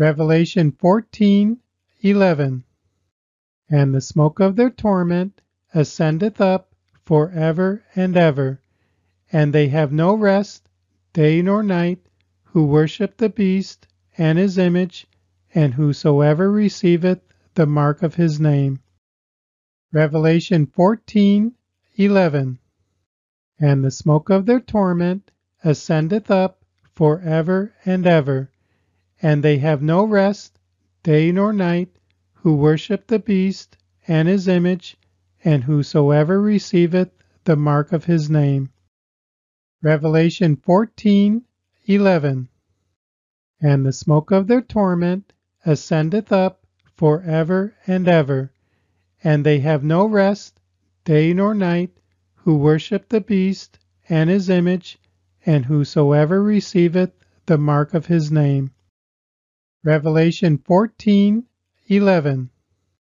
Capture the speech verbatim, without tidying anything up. Revelation fourteen eleven. And the smoke of their torment ascendeth up for ever and ever, and they have no rest day nor night, who worship the beast and his image, and whosoever receiveth the mark of his name. Revelation fourteen eleven. And the smoke of their torment ascendeth up for ever and ever, and they have no rest day nor night, who worship the beast and his image, and whosoever receiveth the mark of his name. Revelation fourteen eleven. And the smoke of their torment ascendeth up for ever and ever, and they have no rest day nor night, who worship the beast and his image, and whosoever receiveth the mark of his name. Revelation fourteen eleven.